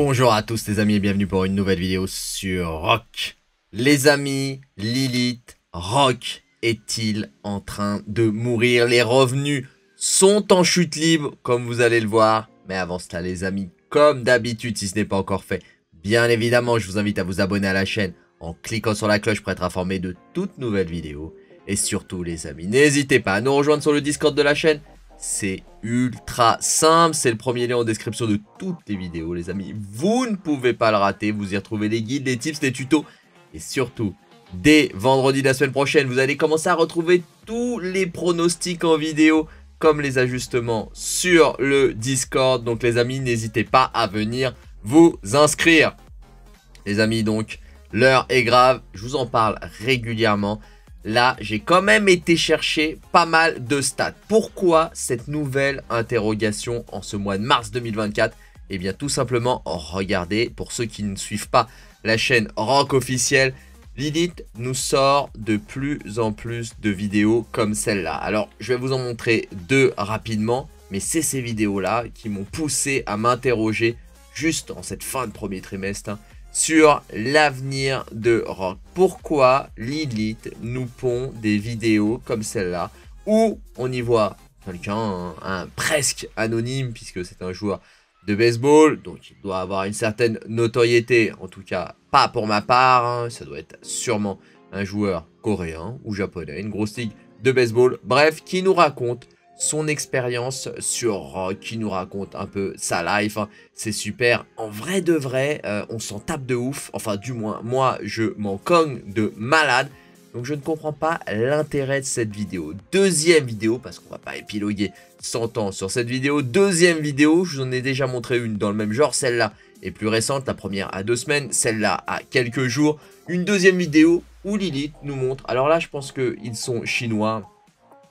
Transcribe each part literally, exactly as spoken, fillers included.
Bonjour à tous les amis et bienvenue pour une nouvelle vidéo sur R O K. Les amis, Lilith, R O K est-il en train de mourir? Les revenus sont en chute libre comme vous allez le voir. Mais avant cela les amis, comme d'habitude si ce n'est pas encore fait, bien évidemment je vous invite à vous abonner à la chaîne en cliquant sur la cloche pour être informé de toutes nouvelles vidéos. Et surtout les amis, n'hésitez pas à nous rejoindre sur le Discord de la chaîne. C'est ultra simple, c'est le premier lien en description de toutes les vidéos les amis. Vous ne pouvez pas le rater, vous y retrouvez les guides, les tips, les tutos. Et surtout, dès vendredi de la semaine prochaine, vous allez commencer à retrouver tous les pronostics en vidéo, comme les ajustements sur le Discord. Donc les amis, n'hésitez pas à venir vous inscrire. Les amis donc, l'heure est grave, je vous en parle régulièrement. Là, j'ai quand même été chercher pas mal de stats. Pourquoi cette nouvelle interrogation en ce mois de mars deux mille vingt-quatre? Eh bien, tout simplement, regardez, pour ceux qui ne suivent pas la chaîne R O K officielle, Lilith nous sort de plus en plus de vidéos comme celle-là. Alors, je vais vous en montrer deux rapidement, mais c'est ces vidéos-là qui m'ont poussé à m'interroger, juste en cette fin de premier trimestre, hein, sur l'avenir de R O K. Pourquoi Lilith nous pond des vidéos comme celle-là où on y voit quelqu'un un, un, presque anonyme puisque c'est un joueur de baseball, donc il doit avoir une certaine notoriété, en tout cas pas pour ma part, hein. Ça doit être sûrement un joueur coréen ou japonais, une grosse ligue de baseball, bref, qui nous raconte son expérience sur R O K, qui nous raconte un peu sa life, hein. C'est super, en vrai de vrai, euh, on s'en tape de ouf, enfin du moins, moi je m'en cogne de malade, donc je ne comprends pas l'intérêt de cette vidéo. Deuxième vidéo, parce qu'on va pas épiloguer cent ans sur cette vidéo, deuxième vidéo, je vous en ai déjà montré une dans le même genre, celle-là est plus récente, la première à deux semaines, celle-là à quelques jours, une deuxième vidéo où Lilith nous montre, alors là je pense qu'ils sont chinois,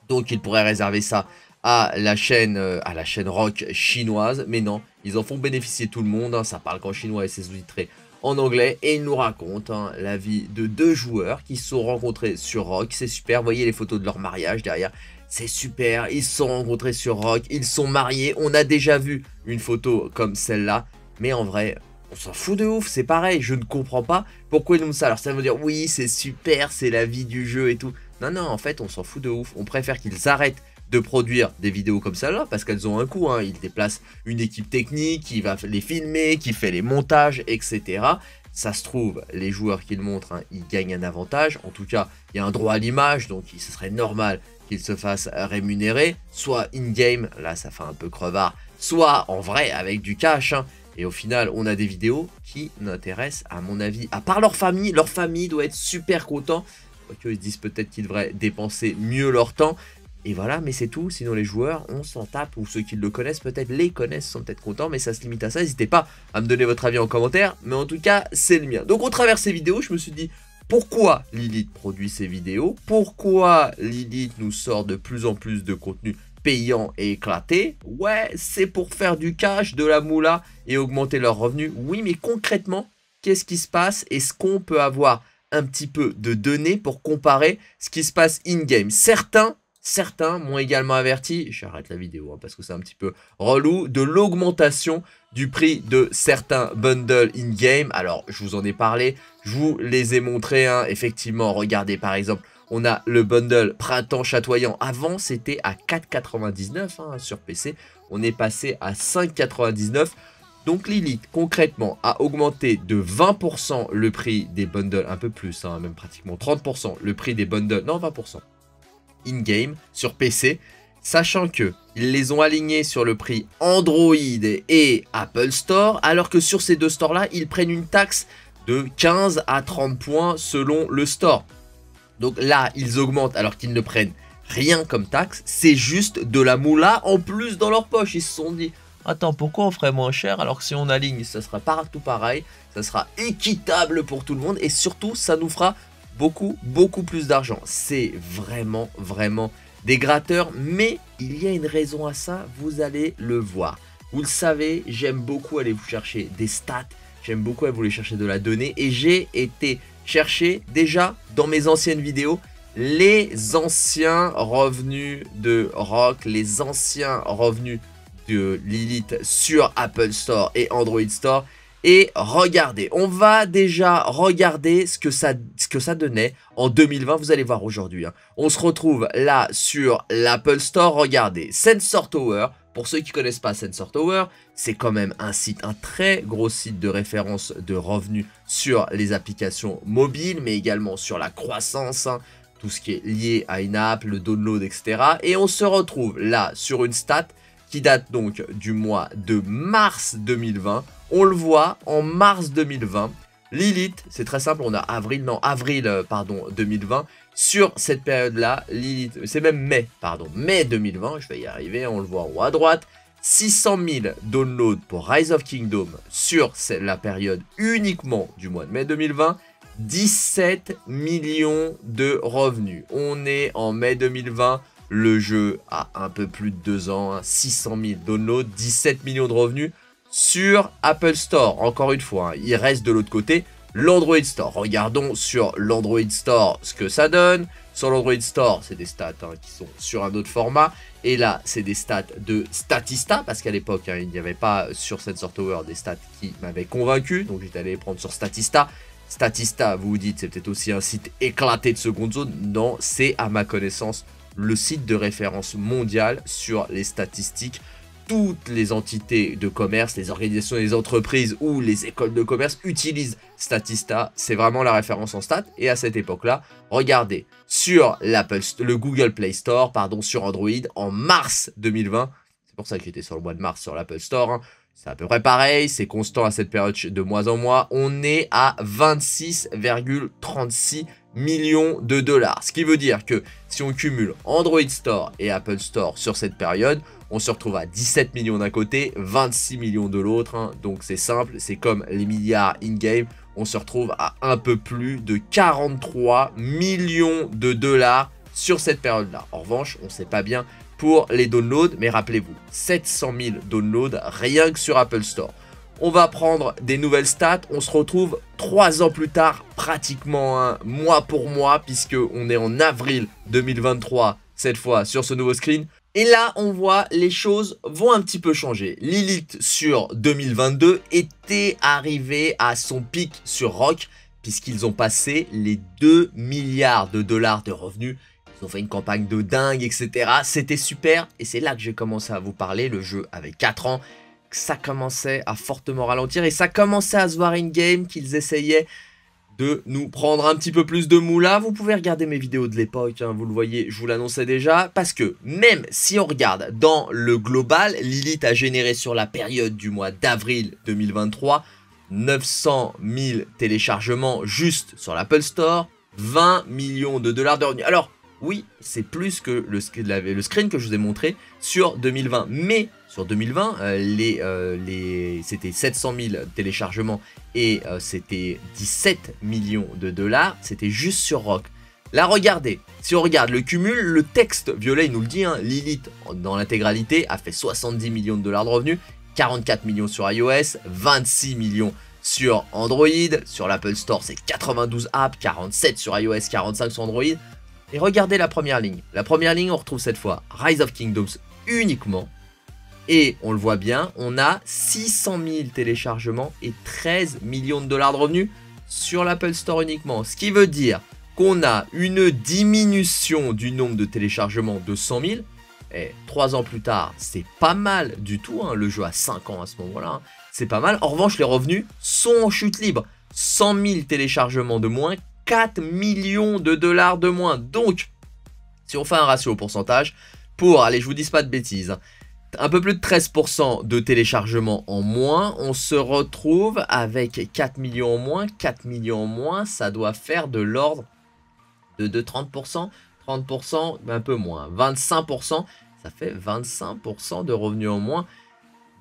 donc ils pourraient réserver ça à la chaîne, euh, à la chaîne R O K chinoise. Mais non, ils en font bénéficier tout le monde. Hein, ça parle qu'en chinois et c'est sous-titré en anglais. Et ils nous racontent hein, la vie de deux joueurs qui se sont rencontrés sur R O K. C'est super, vous voyez les photos de leur mariage derrière. C'est super, ils se sont rencontrés sur R O K. Ils sont mariés, on a déjà vu une photo comme celle-là. Mais en vrai, on s'en fout de ouf, c'est pareil. Je ne comprends pas pourquoi ils nous montrent ça. Alors ça veut dire, oui, c'est super, c'est la vie du jeu et tout. Non, non, en fait, on s'en fout de ouf. On préfère qu'ils arrêtent de produire des vidéos comme celle-là parce qu'elles ont un coût. Hein. Ils déplacent une équipe technique qui va les filmer, qui fait les montages, et cetera. Ça se trouve, les joueurs qu'ils montrent, hein, ils gagnent un avantage. En tout cas, il y a un droit à l'image, donc ce serait normal qu'ils se fassent rémunérer. Soit in-game, là, ça fait un peu crevard. Soit en vrai, avec du cash. Hein. Et au final, on a des vidéos qui n'intéressent, à mon avis, à part leur famille. Leur famille doit être super content. Ils se disent peut-être qu'ils devraient dépenser mieux leur temps. Et voilà, mais c'est tout. Sinon, les joueurs, on s'en tape. Ou ceux qui le connaissent, peut-être les connaissent, sont peut-être contents. Mais ça se limite à ça. N'hésitez pas à me donner votre avis en commentaire. Mais en tout cas, c'est le mien. Donc, au travers de ces vidéos, je me suis dit pourquoi Lilith produit ces vidéos? Pourquoi Lilith nous sort de plus en plus de contenu payant et éclaté? Ouais, c'est pour faire du cash, de la moula et augmenter leurs revenus. Oui, mais concrètement, qu'est-ce qui se passe? Est-ce qu'on peut avoir un petit peu de données pour comparer ce qui se passe in-game? Certains, certains m'ont également averti, j'arrête la vidéo hein, parce que c'est un petit peu relou, de l'augmentation du prix de certains bundles in-game. Alors, je vous en ai parlé, je vous les ai montrés. Hein. Effectivement, regardez par exemple, on a le bundle Printemps Chatoyant. Avant, c'était à quatre quatre-vingt-dix-neuf hein, sur P C. On est passé à cinq quatre-vingt-dix-neuf. Donc Lilith, concrètement, a augmenté de vingt pour cent le prix des bundles, un peu plus, hein, même pratiquement trente pour cent le prix des bundles, non vingt pour cent, in-game, sur P C, sachant qu'ils les ont alignés sur le prix Android et Apple Store, alors que sur ces deux stores-là, ils prennent une taxe de quinze à trente points selon le store. Donc là, ils augmentent alors qu'ils ne prennent rien comme taxe, c'est juste de la moula en plus dans leur poche, ils se sont dit... Attends, pourquoi on ferait moins cher alors que si on aligne, ça sera partout pareil, ça sera équitable pour tout le monde et surtout, ça nous fera beaucoup, beaucoup plus d'argent. C'est vraiment, vraiment des gratteurs, mais il y a une raison à ça, vous allez le voir. Vous le savez, j'aime beaucoup aller vous chercher des stats, j'aime beaucoup aller vous les chercher de la donnée et j'ai été chercher déjà dans mes anciennes vidéos les anciens revenus de R O K, les anciens revenus de Lilith sur Apple Store et Android Store Et regardez, on va déjà regarder ce que ça, ce que ça donnait en deux mille vingt, vous allez voir aujourd'hui. Hein. On se retrouve là sur l'Apple Store, regardez, Sensor Tower. Pour ceux qui ne connaissent pas Sensor Tower, c'est quand même un site, un très gros site de référence de revenus sur les applications mobiles, mais également sur la croissance, hein, tout ce qui est lié à une app, le download, et cetera. Et on se retrouve là sur une stat qui date donc du mois de mars deux mille vingt. On le voit en mars deux mille vingt, Lilith, c'est très simple, on a avril, non, avril, pardon, deux mille vingt. Sur cette période-là, Lilith, c'est même mai, pardon, mai deux mille vingt, je vais y arriver, on le voit en haut à droite. six cent mille downloads pour Rise of Kingdoms sur la période uniquement du mois de mai deux mille vingt. dix-sept millions de revenus. On est en mai deux mille vingt. Le jeu a un peu plus de deux ans, hein, six cent mille downloads, dix-sept millions de revenus sur Apple Store. Encore une fois, hein, il reste de l'autre côté l'Android Store. Regardons sur l'Android Store ce que ça donne. Sur l'Android Store, c'est des stats hein, qui sont sur un autre format. Et là, c'est des stats de Statista, parce qu'à l'époque, hein, il n'y avait pas sur Sensor Tower des stats qui m'avaient convaincu. Donc, j'étais allé les prendre sur Statista. Statista, vous vous dites, c'est peut-être aussi un site éclaté de seconde zone. Non, c'est à ma connaissance le site de référence mondiale sur les statistiques. Toutes les entités de commerce, les organisations, les entreprises ou les écoles de commerce utilisent Statista. C'est vraiment la référence en stats. Et à cette époque-là, regardez, sur l'Apple, le Google Play Store, pardon, sur Android, en mars deux mille vingt, c'est pour ça que j'étais sur le mois de mars sur l'Apple Store, hein. C'est à peu près pareil, c'est constant à cette période de mois en mois. On est à vingt-six virgule trente-six millions de dollars. Ce qui veut dire que si on cumule Android Store et Apple Store sur cette période, on se retrouve à dix-sept millions d'un côté, vingt-six millions de l'autre. Hein. Donc c'est simple, c'est comme les milliards in-game. On se retrouve à un peu plus de quarante-trois millions de dollars sur cette période-là. En revanche, on ne sait pas bien pour les downloads, mais rappelez-vous, sept cent mille downloads rien que sur Apple Store. On va prendre des nouvelles stats, on se retrouve trois ans plus tard, pratiquement hein, mois pour mois, puisque on est en avril deux mille vingt-trois, cette fois sur ce nouveau screen. Et là, on voit les choses vont un petit peu changer. Lilith sur deux mille vingt-deux était arrivée à son pic sur R O K, puisqu'ils ont passé les deux milliards de dollars de revenus. Ils ont fait une campagne de dingue, et cetera. C'était super. Et c'est là que j'ai commencé à vous parler. Le jeu avait quatre ans. Ça commençait à fortement ralentir. Et ça commençait à se voir in-game qu'ils essayaient de nous prendre un petit peu plus de moula. Vous pouvez regarder mes vidéos de l'époque. Hein, vous le voyez, je vous l'annonçais déjà. Parce que même si on regarde dans le global, Lilith a généré sur la période du mois d'avril deux mille vingt-trois neuf cent mille téléchargements juste sur l'Apple Store. vingt millions de dollars de revenus. Alors, oui, c'est plus que le screen que je vous ai montré sur deux mille vingt. Mais sur deux mille vingt, euh, les, euh, les, c'était sept cent mille téléchargements et euh, c'était dix-sept millions de dollars. C'était juste sur R O K. Là, regardez, si on regarde le cumul, le texte violet, il nous le dit, hein, Lilith, dans l'intégralité, a fait soixante-dix millions de dollars de revenus, quarante-quatre millions sur iOS, vingt-six millions sur Android. Sur l'Apple Store, c'est quatre-vingt-douze apps, quarante-sept sur iOS, quarante-cinq sur Android. Et regardez la première ligne. La première ligne, on retrouve cette fois Rise of Kingdoms uniquement. Et on le voit bien, on a six cent mille téléchargements et treize millions de dollars de revenus sur l'Apple Store uniquement. Ce qui veut dire qu'on a une diminution du nombre de téléchargements de cent mille. Et trois ans plus tard, c'est pas mal du tout. Hein. Le jeu a cinq ans à ce moment-là. Hein. C'est pas mal. En revanche, les revenus sont en chute libre. cent mille téléchargements de moins, quatre millions de dollars de moins. Donc, si on fait un ratio au pourcentage, pour, allez, je vous dis pas de bêtises, un peu plus de treize pour cent de téléchargements en moins, on se retrouve avec quatre millions en moins. quatre millions en moins, ça doit faire de l'ordre de, de trente pour cent, trente pour cent, un peu moins, vingt-cinq pour cent, ça fait vingt-cinq pour cent de revenus en moins.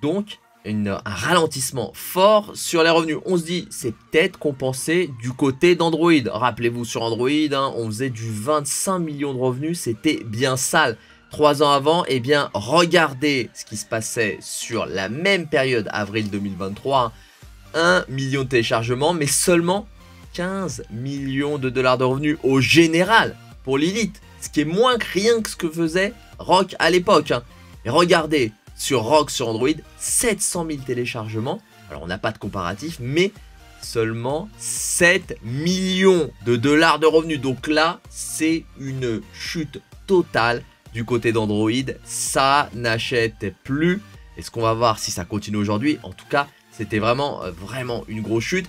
Donc, Une, un ralentissement fort sur les revenus. On se dit, c'est peut-être compensé du côté d'Android. Rappelez-vous, sur Android, hein, on faisait du vingt-cinq millions de revenus. C'était bien sale. Trois ans avant, eh bien, regardez ce qui se passait sur la même période, avril deux mille vingt-trois. Hein, un million de téléchargements, mais seulement quinze millions de dollars de revenus au général pour Lilith. Ce qui est moins que rien que ce que faisait R O K à l'époque. Hein. Et regardez, sur R O K, sur Android, sept cent mille téléchargements Alors on n'a pas de comparatif, mais seulement sept millions de dollars de revenus. Donc là, c'est une chute totale du côté d'Android. Ça n'achète plus. Est-ce qu'on va voir si ça continue aujourd'hui? En tout cas, c'était vraiment, vraiment une grosse chute.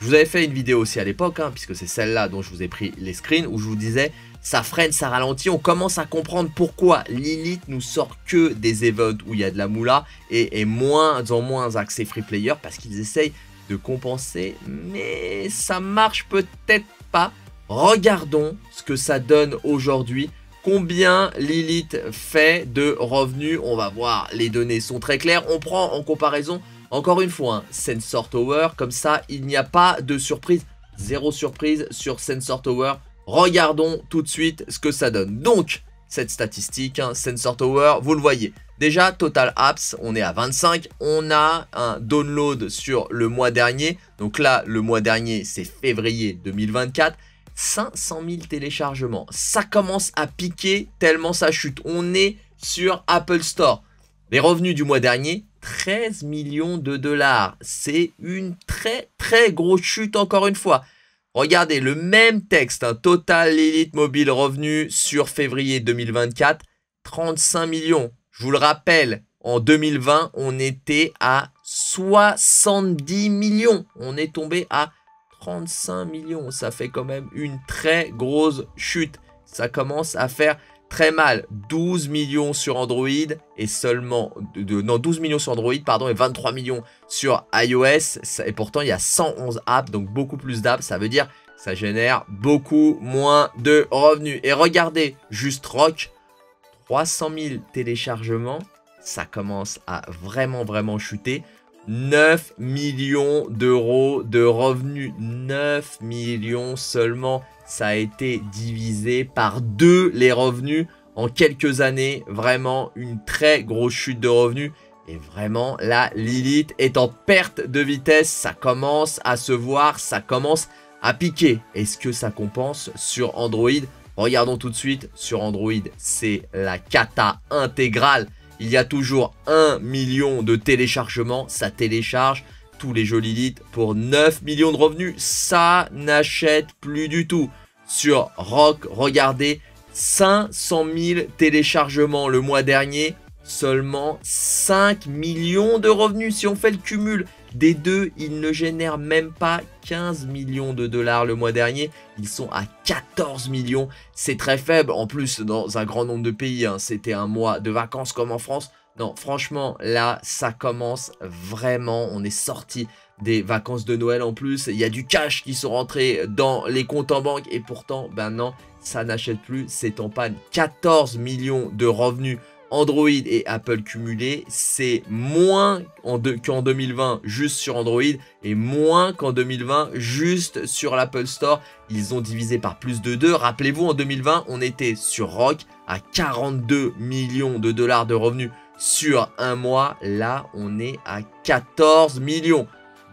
Je vous avais fait une vidéo aussi à l'époque, hein, puisque c'est celle-là dont je vous ai pris les screens, où je vous disais, ça freine, ça ralentit. On commence à comprendre pourquoi Lilith nous sort que des events où il y a de la moula et est moins en moins axé free player, parce qu'ils essayent de compenser, mais ça marche peut-être pas. Regardons ce que ça donne aujourd'hui. Combien Lilith fait de revenus? On va voir, les données sont très claires. On prend en comparaison, encore une fois, hein, Sensor Tower. Comme ça, il n'y a pas de surprise. Zéro surprise sur Sensor Tower. Regardons tout de suite ce que ça donne. Donc, cette statistique, hein, Sensor Tower, vous le voyez. Déjà, Total Apps, on est à vingt-cinq. On a un download sur le mois dernier. Donc là, le mois dernier, c'est février deux mille vingt-quatre. cinq cent mille téléchargements, ça commence à piquer tellement ça chute. On est sur Apple Store. Les revenus du mois dernier, treize millions de dollars. C'est une très très grosse chute encore une fois. Regardez le même texte, hein, Total Lilith Mobile Revenus sur février deux mille vingt-quatre, trente-cinq millions. Je vous le rappelle, en deux mille vingt, on était à soixante-dix millions. On est tombé à trente-cinq millions, ça fait quand même une très grosse chute. Ça commence à faire très mal. douze millions sur Android et seulement... De, de, non, douze millions sur Android, pardon, et vingt-trois millions sur iOS. Et pourtant, il y a cent onze apps, donc beaucoup plus d'apps. Ça veut dire que ça génère beaucoup moins de revenus. Et regardez, juste R O K, trois cent mille téléchargements. Ça commence à vraiment, vraiment chuter. neuf millions d'euros de revenus, neuf millions seulement, ça a été divisé par deux les revenus en quelques années, vraiment une très grosse chute de revenus et vraiment la Lilith est en perte de vitesse, ça commence à se voir, ça commence à piquer. Est-ce que ça compense sur Android? Regardons tout de suite, sur Android c'est la cata intégrale. Il y a toujours un million de téléchargements. Ça télécharge tous les jeux Lilith pour neuf millions de revenus. Ça n'achète plus du tout. Sur R O K, regardez, cinq cent mille téléchargements le mois dernier. Seulement cinq millions de revenus. Si on fait le cumul des deux, ils ne génèrent même pas quinze millions de dollars le mois dernier. Ils sont à quatorze millions. C'est très faible. En plus, dans un grand nombre de pays, hein, c'était un mois de vacances comme en France. Non, franchement, là, ça commence vraiment. On est sorti des vacances de Noël en plus. Il y a du cash qui sont rentrés dans les comptes en banque. Et pourtant, ben non, ça n'achète plus. C'est en panne. quatorze millions de revenus Android et Apple cumulés, c'est moins qu'en deux mille vingt juste sur Android et moins qu'en deux mille vingt juste sur l'Apple Store. Ils ont divisé par plus de deux. Rappelez-vous, en deux mille vingt, on était sur R O K à quarante-deux millions de dollars de revenus sur un mois. Là, on est à quatorze millions.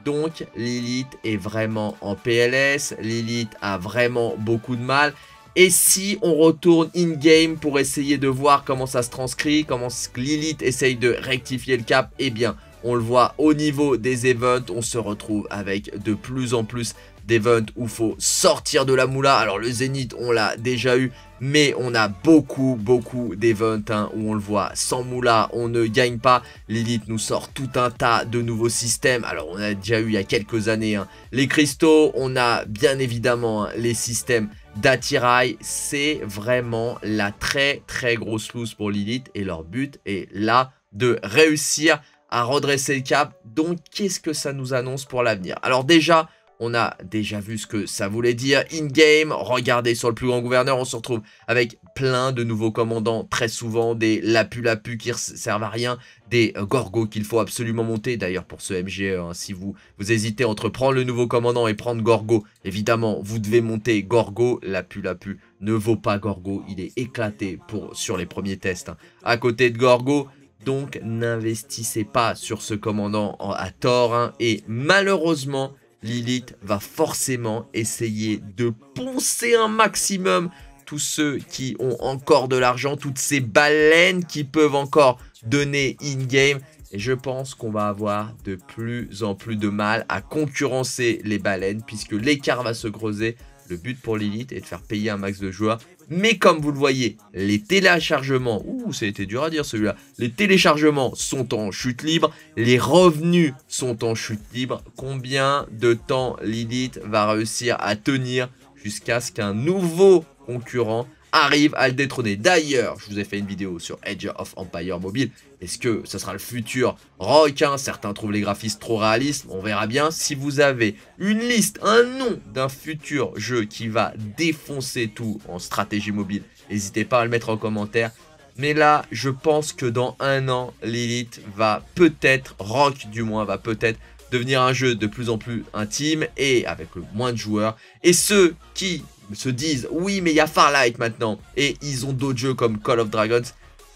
Donc, Lilith est vraiment en P L S. Lilith a vraiment beaucoup de mal. Et si on retourne in-game pour essayer de voir comment ça se transcrit, comment Lilith essaye de rectifier le cap, eh bien, on le voit au niveau des events, on se retrouve avec de plus en plus d'events où il faut sortir de la moula. Alors, le Zénith, on l'a déjà eu, mais on a beaucoup, beaucoup d'events hein, où on le voit sans moula, on ne gagne pas. Lilith nous sort tout un tas de nouveaux systèmes. Alors, on a déjà eu il y a quelques années hein, les cristaux, on a bien évidemment hein, les systèmes d'attirail, c'est vraiment la très très grosse loose pour Lilith et leur but est là de réussir à redresser le cap. Donc qu'est-ce que ça nous annonce pour l'avenir? Alors déjà, on a déjà vu ce que ça voulait dire in-game. Regardez sur le plus grand gouverneur, on se retrouve avec plein de nouveaux commandants. Très souvent, des Lapu-Lapu qui ne servent à rien, des Gorgos qu'il faut absolument monter. D'ailleurs, pour ce M G E, hein, si vous, vous hésitez entre prendre le nouveau commandant et prendre Gorgo, évidemment, vous devez monter Gorgo. Lapu-Lapu ne vaut pas Gorgo. Il est éclaté pour, sur les premiers tests. Hein. À côté de Gorgo, donc n'investissez pas sur ce commandant en, à tort. Hein, et malheureusement... Lilith va forcément essayer de poncer un maximum tous ceux qui ont encore de l'argent, toutes ces baleines qui peuvent encore donner in-game. Et je pense qu'on va avoir de plus en plus de mal à concurrencer les baleines, puisque l'écart va se creuser. Le but pour Lilith est de faire payer un max de joueurs. Mais comme vous le voyez, les téléchargements, ouh, ça a été dur à dire celui-là, les téléchargements sont en chute libre, les revenus sont en chute libre. Combien de temps Lilith va réussir à tenir jusqu'à ce qu'un nouveau concurrent arrive à le détrôner? D'ailleurs, je vous ai fait une vidéo sur Age of Empires mobile. Est-ce que ça sera le futur R O K, hein? Certains trouvent les graphismes trop réalistes. On verra bien. Si vous avez une liste, un nom d'un futur jeu qui va défoncer tout en stratégie mobile, n'hésitez pas à le mettre en commentaire. Mais là, je pense que dans un an, Lilith va peut-être, R O K du moins, va peut-être devenir un jeu de plus en plus intime et avec le moins de joueurs. Et ceux qui se disent, oui mais il y a Farlight maintenant et ils ont d'autres jeux comme Call of Dragons,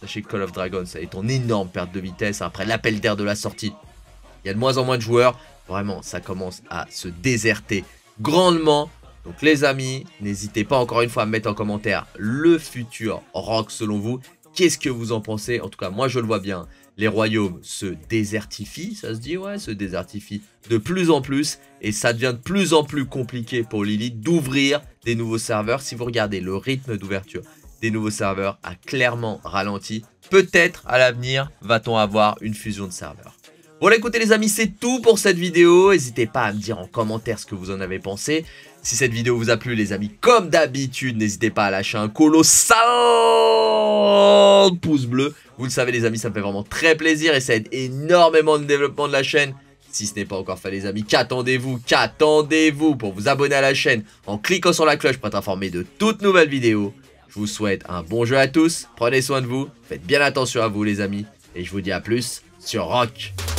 sachez que Call of Dragons est en énorme perte de vitesse après l'appel d'air de la sortie. Il y a de moins en moins de joueurs, vraiment ça commence à se déserter grandement. Donc les amis, n'hésitez pas encore une fois à me mettre en commentaire le futur R O K selon vous. Qu'est-ce que vous en pensez? En tout cas moi je le vois bien, les royaumes se désertifient, ça se dit, ouais, se désertifient de plus en plus et ça devient de plus en plus compliqué pour Lilith d'ouvrir des nouveaux serveurs. Si vous regardez le rythme d'ouverture des nouveaux serveurs a clairement ralenti. Peut-être à l'avenir va-t-on avoir une fusion de serveurs. Voilà, écoutez les amis, c'est tout pour cette vidéo. N'hésitez pas à me dire en commentaire ce que vous en avez pensé. Si cette vidéo vous a plu les amis, comme d'habitude, n'hésitez pas à lâcher un colossal pouce bleu. Vous le savez les amis, ça me fait vraiment très plaisir et ça aide énormément le développement de la chaîne. Si ce n'est pas encore fait les amis, qu'attendez-vous? Qu'attendez-vous pour vous abonner à la chaîne en cliquant sur la cloche pour être informé de toutes nouvelles vidéos. Je vous souhaite un bon jeu à tous, prenez soin de vous, faites bien attention à vous les amis. Et je vous dis à plus sur R O K.